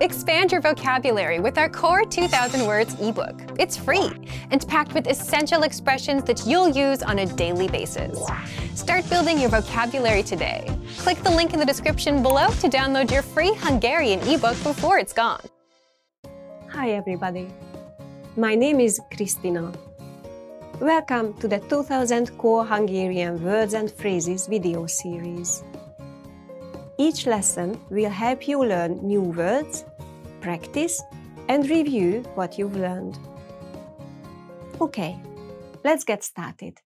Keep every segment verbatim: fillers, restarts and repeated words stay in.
Expand your vocabulary with our Core two thousand Words ebook. It's free and packed with essential expressions that you'll use on a daily basis. Start building your vocabulary today. Click the link in the description below to download your free Hungarian ebook before it's gone. Hi everybody. My name is Kristina. Welcome to the two thousand Core Hungarian Words and Phrases video series. Each lesson will help you learn new words, practice, and review what you've learned. Okay, let's get started.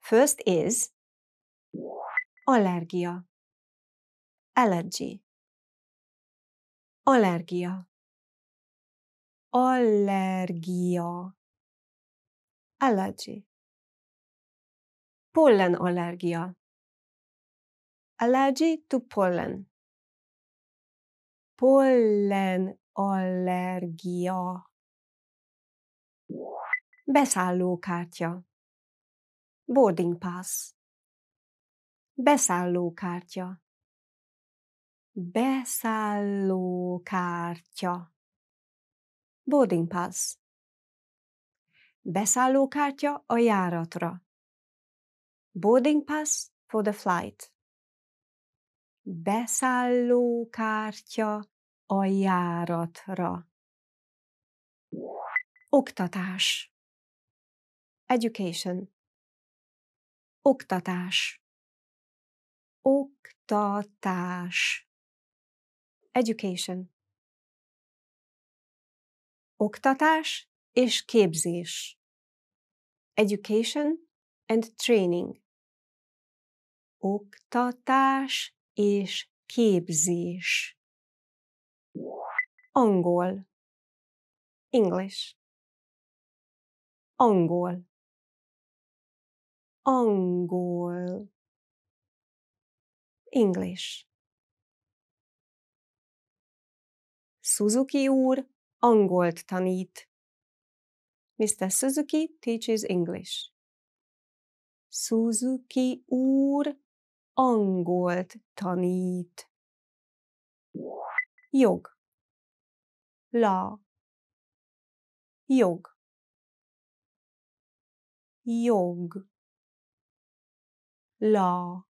First is allergia, allergy, allergia, allergia, allergy, pollen allergia, allergy to pollen, pollen allergia, beszállókártya, boarding pass, beszállókártya, beszállókártya, boarding pass. Beszállókártya a járatra. Boarding pass for the flight. Beszállókártya a járatra. Oktatás. Education. Oktatás. Oktatás. Education. Oktatás és képzés. Education and training. Oktatás és képzés. Angol. English. Angol. Angol. English. Suzuki úr angolt tanít. mister Suzuki teaches English. Suzuki úr angolt tanít. Jog. Law. Jog. Jog. Law.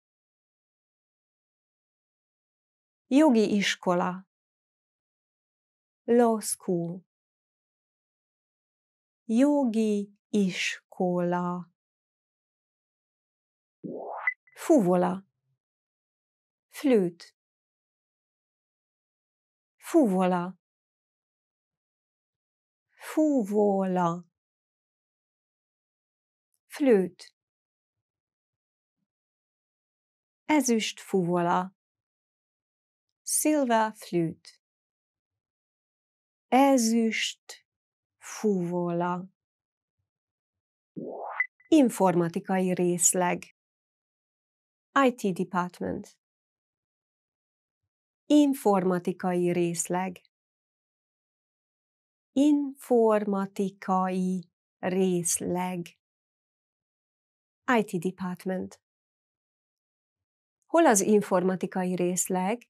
Jogi iskola. Law school. Jogi iskola. Fuvola. Flute. Fuvola. Fuvola. Flute. Ezüst fuvola. Silver flute. Ezüst fuvola. Informatikai részleg. i té department. Informatikai részleg. Informatikai részleg. i té department. Hol az informatikai részleg?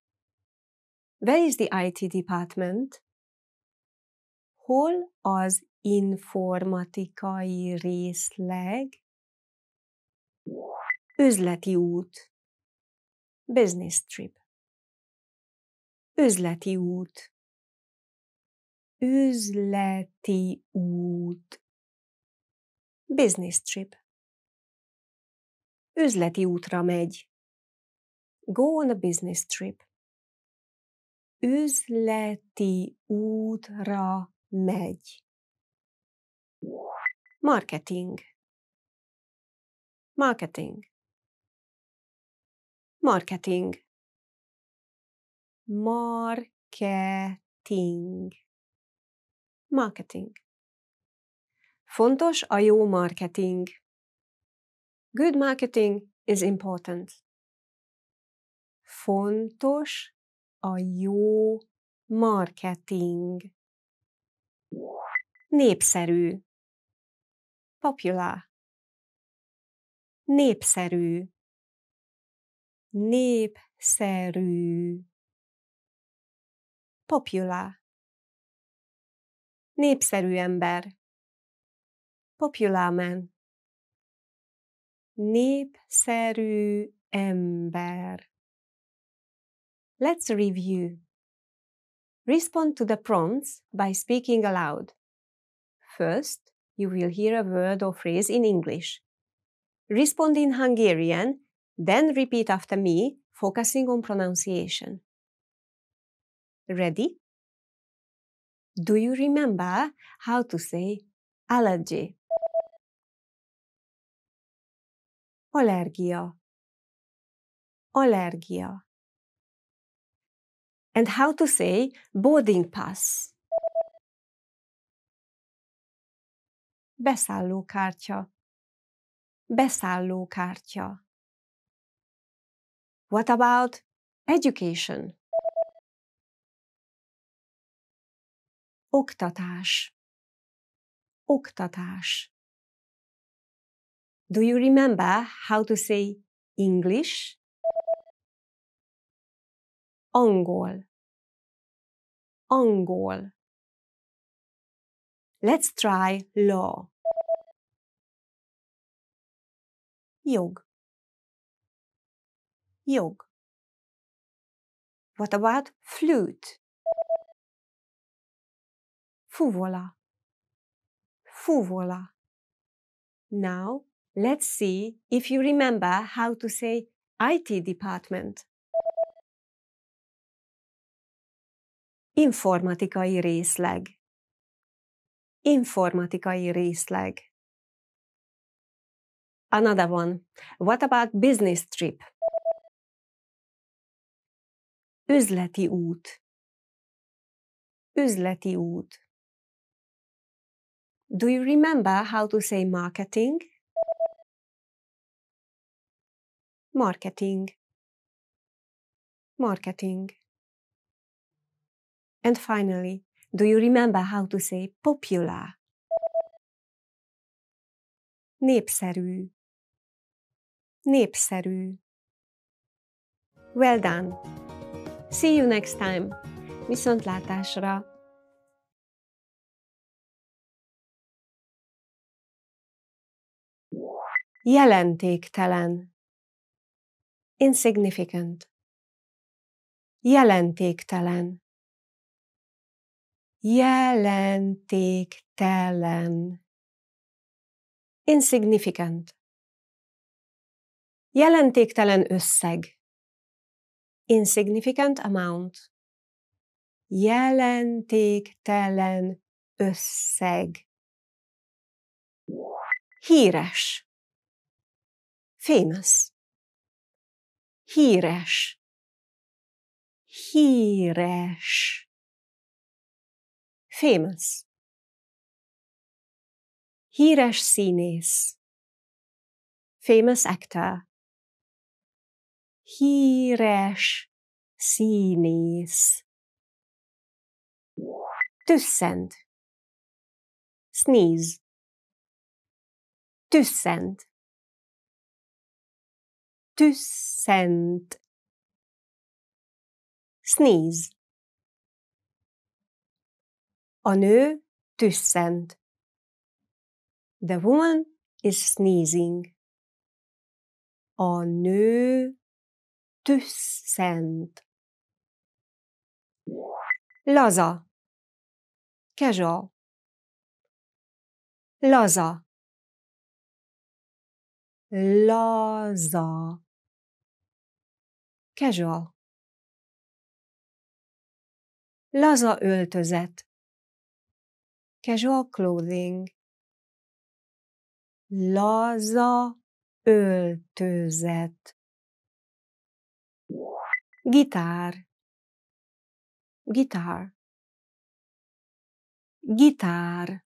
Where is the i té department? Hol az informatikai részleg? Üzleti út. Business trip. Üzleti út. Üzleti út. Business trip. Üzleti útra megy. Go on a business trip. Üzleti útra megy. Marketing. Marketing. Marketing. Marketing. Marketing. Fontos a jó marketing. Good marketing is important. Fontos a jó marketing. Népszerű. Popular. Népszerű. Népszerű. Popular. Népszerű ember. Popular man. Népszerű ember. Let's review. Respond to the prompts by speaking aloud. First, you will hear a word or phrase in English. Respond in Hungarian, then repeat after me, focusing on pronunciation. Ready? Do you remember how to say allergy? Allergia. Allergia. And how to say boarding pass? Beszállókártya. Beszállókártya. What about education? Oktatás. Oktatás. Do you remember how to say English? Angol. Angol. Let's try law. Jog. Jog. What about flute? Fuvola. Fuvola. Now, let's see if you remember how to say I T department. Informatikai részleg. Informatikai részleg. Another one. What about business trip? Üzleti út. Üzleti út. Do you remember how to say marketing? Marketing. Marketing. And finally, do you remember how to say popular? Népszerű. Népszerű. Well done! See you next time! Viszontlátásra! Jelentéktelen. Insignificant. Jelentéktelen. Jelentéktelen. Insignificant. Jelentéktelen összeg. Insignificant amount. Jelentéktelen összeg. Híres. Famous. Híres. Híres. Famous. Híres színész. Famous actor. Híres színész. Tüsszent. Sneeze. Tüsszent. Tüsszent. Sneeze. A nő tüsszent. The woman is sneezing. A nő tüsszent. Laza. Casual. Laza. Laza. Casual. Laza öltözet. Casual clothing. Laza öltözet. Gitár. Gitár. Gitár.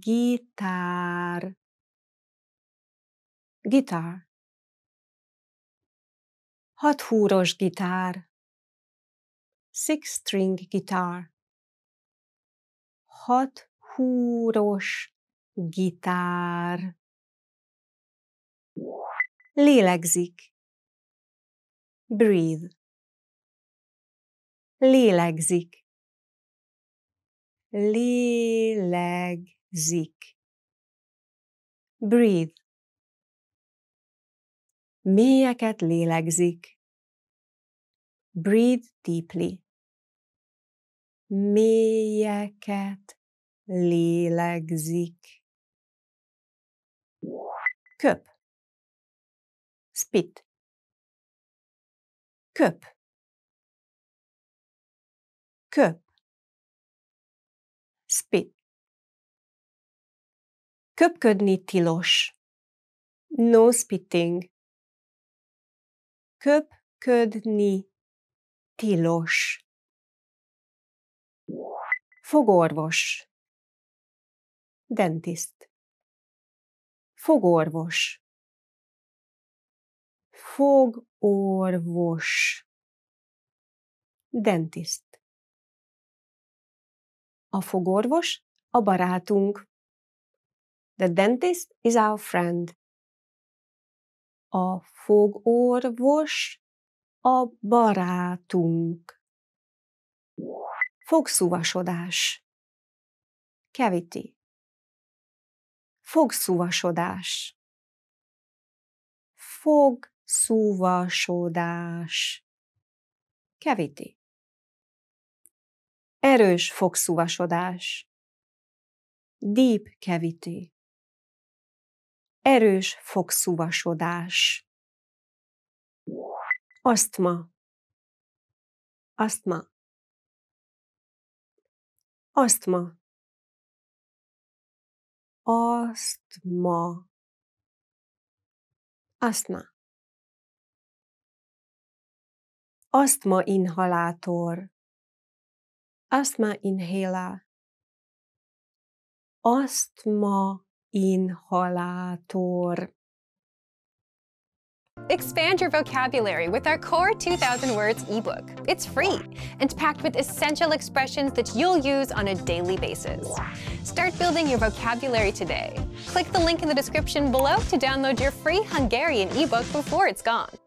Gitár. Gitár. Hathúros gitár. Six string guitar. Hat húros gitár. Lélegzik. Breathe. lélegzik, lélegzik, breathe, mélyeket lélegzik, breathe deeply, mélyeket lélegzik, köp, spit, köp, köp, spit. Köpködni tilos. No spitting. Köpködni tilos. Fogorvos. Dentist. Fogorvos. Fogorvos. Dentist. A fogorvos a barátunk. The dentist is our friend. A fogorvos a barátunk. Fogszúvasodás. Cavity. Fogszúvasodás. Fogszúvasodás. Cavity. Erős fogszúvasodás. Deep cavity. Erős fogszúvasodás. Asztma. Asztma. Asztma. Asztma. Asztma. Asztma inhalátor. Asthma inhaler. Asthma inhalátor. Expand your vocabulary with our Core two thousand Words ebook. It's free and packed with essential expressions that you'll use on a daily basis. Start building your vocabulary today. Click the link in the description below to download your free Hungarian ebook before it's gone.